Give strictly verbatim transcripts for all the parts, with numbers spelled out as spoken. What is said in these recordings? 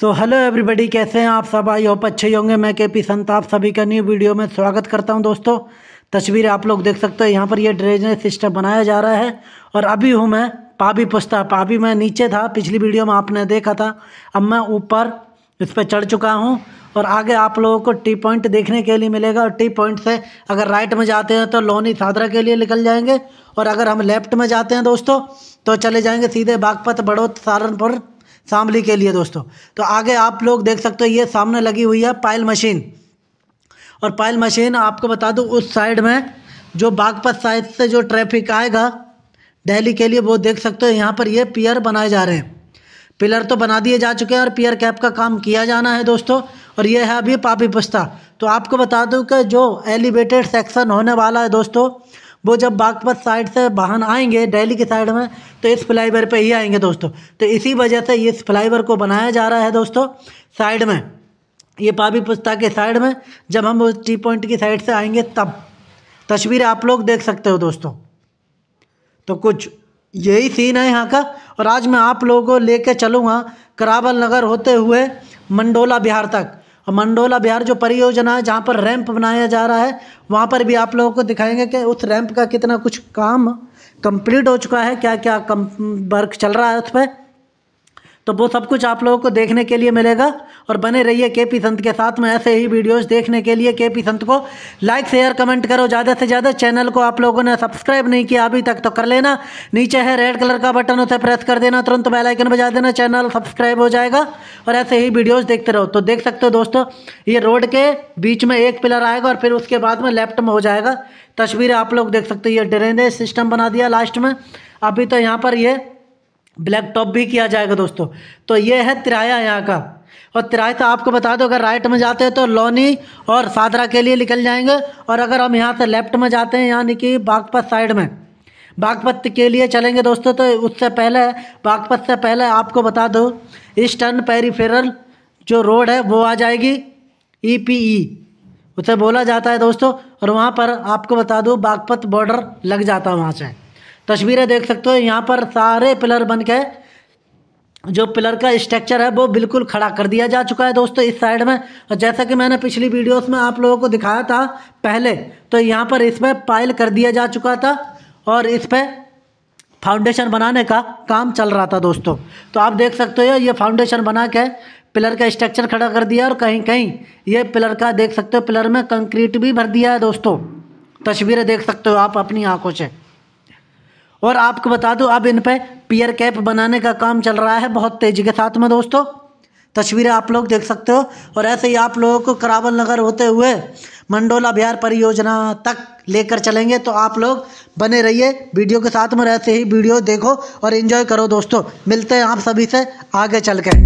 So hello everybody, कैसे हैं आप सब? आई होप अच्छे होंगे। मैं केपी संत आप सभी का न्यू वीडियो में स्वागत करता हूं। दोस्तों तस्वीरें आप लोग देख सकते हो, यहां पर ये ड्रेनेज सिस्टम बनाया जा रहा है और अभी हूं मैं पाबी पुस्ता। पाबी मैं नीचे था, पिछली वीडियो में आपने देखा था। अब मैं ऊपर इस पर चढ़ चुका हूँ और आगे आप लोगों को टी पॉइंट देखने के लिए मिलेगा। और टी पॉइंट से अगर राइट में जाते हैं तो लोनी सादरा के लिए निकल जाएंगे और अगर हम लेफ्ट में जाते हैं दोस्तों तो चले जाएंगे सीधे बागपत, बड़ोत, सहारनपुर, सामली के लिए। दोस्तों तो आगे आप लोग देख सकते हो ये सामने लगी हुई है पायल मशीन। और पायल मशीन आपको बता दूं उस साइड में जो बागपत साइड से जो ट्रैफिक आएगा दिल्ली के लिए वो देख सकते हो। यहाँ पर ये पियर बनाए जा रहे हैं, पिलर तो बना दिए जा चुके हैं और पियर कैप का काम किया जाना है दोस्तों। और ये है अभी पापी पुस्ता। तो आपको बता दूं कि जो एलिवेटेड सेक्शन होने वाला है दोस्तों वो जब बागपत साइड से वाहन आएंगे दिल्ली की साइड में तो इस फ्लाईओवर पे ही आएंगे दोस्तों। तो इसी वजह से इस फ्लाईओवर को बनाया जा रहा है दोस्तों साइड में, ये पापी पुस्ता के साइड में। जब हम उस टी पॉइंट की साइड से आएंगे तब तस्वीर आप लोग देख सकते हो दोस्तों। तो कुछ यही सीन है यहाँ का। और आज मैं आप लोगों को लेके चलूँगा करावल नगर होते हुए मंडोला विहार तक। और मंडोला विहार जो परियोजना है जहाँ पर रैंप बनाया जा रहा है वहाँ पर भी आप लोगों को दिखाएंगे कि उस रैंप का कितना कुछ काम कंप्लीट हो चुका है, क्या क्या कम वर्क चल रहा है उस पर। तो वो सब कुछ आप लोगों को देखने के लिए मिलेगा और बने रहिए केपी संत के साथ में। ऐसे ही वीडियोस देखने के लिए केपी संत को लाइक शेयर कमेंट करो ज़्यादा से ज़्यादा। चैनल को आप लोगों ने सब्सक्राइब नहीं किया अभी तक तो कर लेना, नीचे है रेड कलर का बटन उसे प्रेस कर देना, तुरंत बेल आइकन बजा देना, चैनल सब्सक्राइब हो जाएगा और ऐसे ही वीडियोज़ देखते रहो। तो देख सकते हो दोस्तों ये रोड के बीच में एक पिलर आएगा और फिर उसके बाद में लेफ्ट में हो जाएगा। तस्वीरें आप लोग देख सकते हो, ये ड्रेनेज सिस्टम बना दिया लास्ट में। अभी तो यहाँ पर ये ब्लैक टॉप भी किया जाएगा दोस्तों। तो ये है तिराया यहाँ का। और तिराया तो आपको बता दो अगर राइट में जाते हैं तो लोनी और सादरा के लिए निकल जाएंगे और अगर हम यहाँ से लेफ्ट में जाते हैं यानी कि बागपत साइड में बागपत के लिए चलेंगे दोस्तों तो उससे पहले बागपत से पहले आपको बता दो ईस्टर्न पेरीफेरल जो रोड है वो आ जाएगी, ई पी ई उसे बोला जाता है दोस्तों। और वहाँ पर आपको बता दो बागपत बॉर्डर लग जाता है वहाँ से। तस्वीरें देख सकते हो, यहाँ पर सारे पिलर बन के जो पिलर का स्ट्रक्चर है वो बिल्कुल खड़ा कर दिया जा चुका है दोस्तों इस साइड में। और जैसा कि मैंने पिछली वीडियोस में आप लोगों को दिखाया था पहले, तो यहाँ पर इस पर पाइल कर दिया जा चुका था और इस पर फाउंडेशन बनाने का काम चल रहा था दोस्तों। तो आप देख सकते हो ये फाउंडेशन बना के पिलर का स्ट्रक्चर खड़ा कर दिया और कहीं कहीं ये पिलर का देख सकते हो पिलर में कंक्रीट भी भर दिया है दोस्तों। तस्वीरें देख सकते हो आप अपनी आँखों से। और आपको बता दूं अब इन पर पियर कैप बनाने का काम चल रहा है बहुत तेज़ी के साथ में दोस्तों। तस्वीरें आप लोग देख सकते हो। और ऐसे ही आप लोगों को करावल नगर होते हुए मंडोला विहार परियोजना तक लेकर चलेंगे। तो आप लोग बने रहिए वीडियो के साथ में, ऐसे ही वीडियो देखो और एंजॉय करो दोस्तों। मिलते हैं आप सभी से आगे चल के।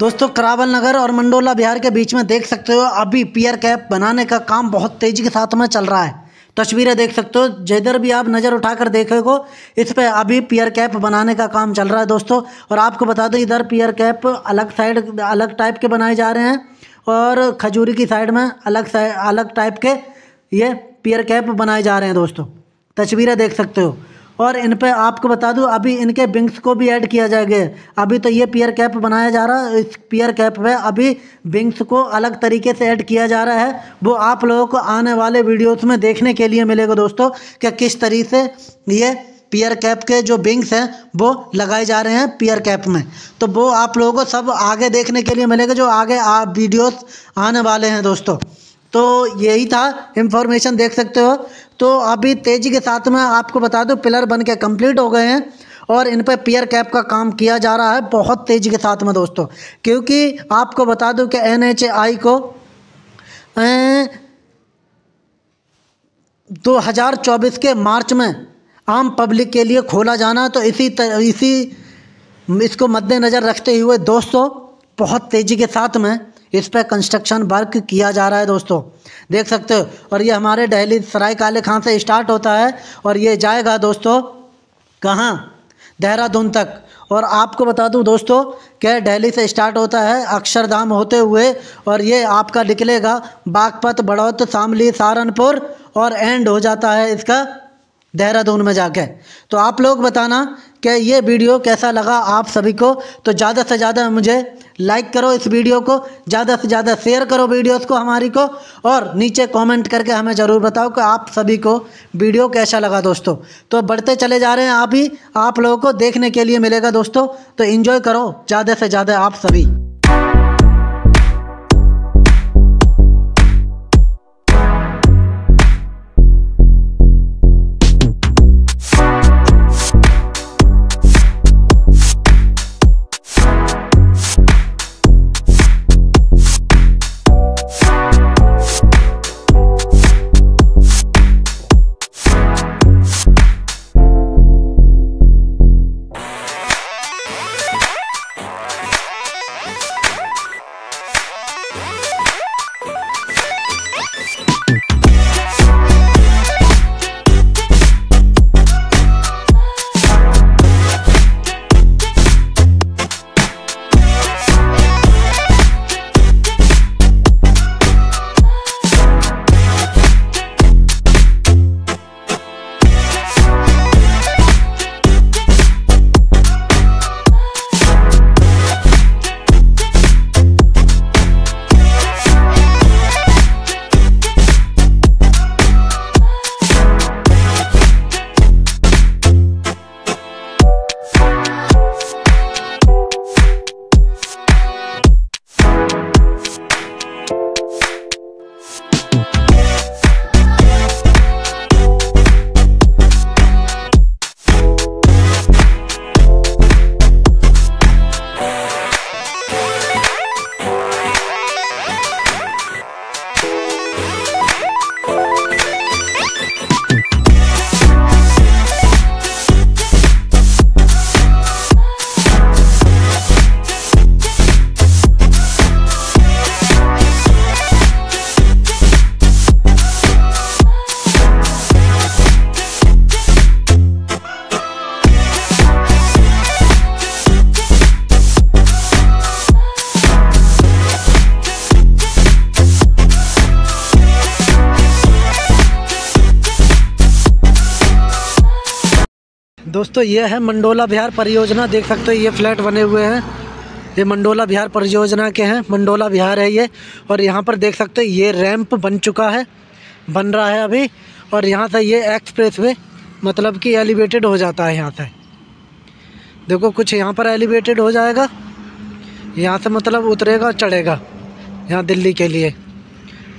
दोस्तों करावल नगर और मंडोला विहार के बीच में देख सकते हो अभी पियर कैप बनाने का काम बहुत तेज़ी के साथ में चल रहा है। तस्वीरें देख सकते हो, जिधर भी आप नज़र उठाकर देखोगे इस पे अभी पियर कैप बनाने का काम चल रहा है दोस्तों। और आपको बता दूं इधर पियर कैप अलग साइड अलग टाइप के बनाए जा रहे हैं और खजूरी की साइड में अलग साइड अलग टाइप के ये पियर कैप बनाए जा रहे हैं दोस्तों, तस्वीरें देख सकते हो। और इन पे आपको बता दूं अभी इनके विंग्स को भी ऐड किया जाएगा। अभी तो ये पियर कैप बनाया जा रहा है, इस पियर कैप पे अभी विंग्स को अलग तरीके से ऐड किया जा रहा है। वो आप लोगों को आने वाले वीडियोस में देखने के लिए मिलेगा दोस्तों कि किस तरीके से ये पियर कैप के जो विंग्स हैं वो लगाए जा रहे हैं पियर कैप में। तो वो आप लोगों को सब आगे देखने के लिए मिलेगा, जो आगे वीडियोस आने वाले हैं दोस्तों। तो यही था इन्फॉर्मेशन, देख सकते हो। तो अभी तेज़ी के साथ में आपको बता दूं पिलर बन के कम्प्लीट हो गए हैं और इन पर पियर कैप का काम किया जा रहा है बहुत तेज़ी के साथ में दोस्तों। क्योंकि आपको बता दूं कि एन एच ए आई को दो हज़ार चौबीस के मार्च में आम पब्लिक के लिए खोला जाना, तो इसी तर, इसी इसको मद्देनज़र रखते हुए दोस्तों बहुत तेज़ी के साथ में इस पर कंस्ट्रक्शन वर्क किया जा रहा है दोस्तों, देख सकते हो। और ये हमारे दिल्ली सरायकाले खान से स्टार्ट होता है और ये जाएगा दोस्तों कहाँ, देहरादून तक। और आपको बता दूं दोस्तों कि दिल्ली से स्टार्ट होता है अक्षरधाम होते हुए और ये आपका निकलेगा बागपत, बड़ोत, सामली, सहारनपुर और एंड हो जाता है इसका देहरादून में जाके। तो आप लोग बताना कि ये वीडियो कैसा लगा आप सभी को। तो ज़्यादा से ज़्यादा मुझे लाइक करो इस वीडियो को, ज़्यादा से ज़्यादा शेयर करो वीडियोस को हमारी को, और नीचे कमेंट करके हमें ज़रूर बताओ कि आप सभी को वीडियो कैसा लगा दोस्तों। तो बढ़ते चले जा रहे हैं, आप ही आप लोगों को देखने के लिए मिलेगा दोस्तों। तो इन्जॉय करो ज़्यादा से ज़्यादा आप सभी। दोस्तों ये है मंडोला विहार परियोजना, देख सकते हो ये फ्लैट बने हुए हैं, ये मंडोला विहार परियोजना के हैं, मंडोला विहार है ये। और यहाँ पर देख सकते हो ये रैंप बन चुका है, बन रहा है अभी। और यहाँ से ये एक्सप्रेस वे मतलब कि एलिवेटेड हो जाता है, यहाँ से देखो कुछ यहाँ पर एलिवेटेड हो जाएगा, यहाँ से मतलब उतरेगा चढ़ेगा यहाँ दिल्ली के लिए,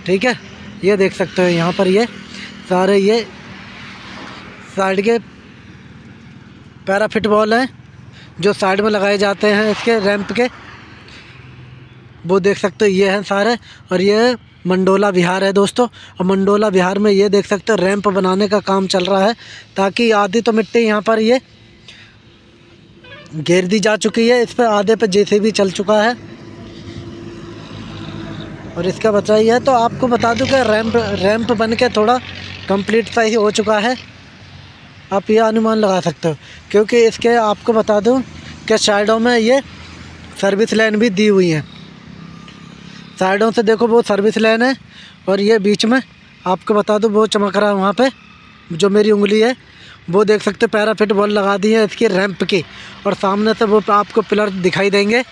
ठीक है। ये देख सकते हो यहाँ पर ये सारे ये साइड के पैरा फिटबॉल हैं जो साइड में लगाए जाते हैं इसके रैंप के, वो देख सकते हो ये हैं सारे। और ये मंडोला विहार है दोस्तों, और मंडोला विहार में ये देख सकते हो रैंप बनाने का काम चल रहा है, ताकि आधी तो मिट्टी यहाँ पर ये घेर दी जा चुकी है, इस पर आधे पे जेसीबी चल चुका है। और इसका बचा ही है। तो आपको बता दूं कि रैंप रैंप बन के थोड़ा कंप्लीट सा ही हो चुका है, आप यह अनुमान लगा सकते हो, क्योंकि इसके आपको बता दूं कि साइडों में ये सर्विस लाइन भी दी हुई है। साइडों से देखो वो सर्विस लाइन है, और ये बीच में आपको बता दूं वो चमक रहा है वहाँ पे, जो मेरी उंगली है वो देख सकते हो। पैराफिट बॉल लगा दी है इसकी रैंप की, और सामने से वो आपको पिलर दिखाई देंगे।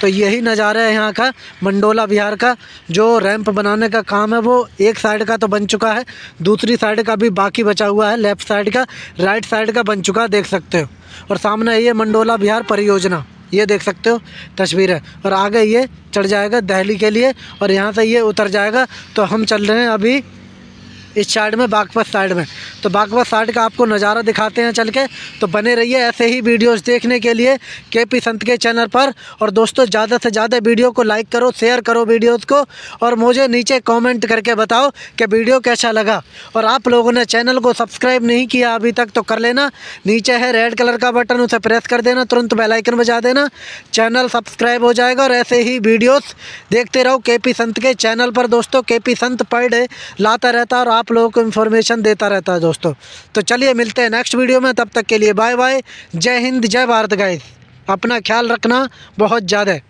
तो यही नज़ारा है यहाँ का मंडोला विहार का। जो रैंप बनाने का काम है वो एक साइड का तो बन चुका है, दूसरी साइड का भी बाकी बचा हुआ है। लेफ़्ट साइड का, राइट साइड का बन चुका है, देख सकते हो। और सामने ये मंडोला विहार परियोजना, ये देख सकते हो तस्वीर है। और आगे ये चढ़ जाएगा दिल्ली के लिए, और यहाँ से ये उतर जाएगा। तो हम चल रहे हैं अभी इस साइड में, बागपत साइड में। तो बागपत साइड का आपको नज़ारा दिखाते हैं चल के। तो बने रहिए ऐसे ही वीडियोस देखने के लिए केपी संत के चैनल पर। और दोस्तों, ज़्यादा से ज़्यादा वीडियो को लाइक करो, शेयर करो वीडियोस को, और मुझे नीचे कमेंट करके बताओ कि वीडियो कैसा लगा। और आप लोगों ने चैनल को सब्सक्राइब नहीं किया अभी तक तो कर लेना, नीचे है रेड कलर का बटन, उसे प्रेस कर देना, तुरंत बेल आइकन बजा देना, चैनल सब्सक्राइब हो जाएगा। और ऐसे ही वीडियोज़ देखते रहो केपी संत के चैनल पर दोस्तों। केपी संत पर डे लाता रहता है और आप लोगों को इन्फॉर्मेशन देता रहता है दोस्तों। तो चलिए मिलते हैं नेक्स्ट वीडियो में, तब तक के लिए बाय बाय। जय हिंद, जय भारत गाइस। अपना ख्याल रखना बहुत ज़्यादा।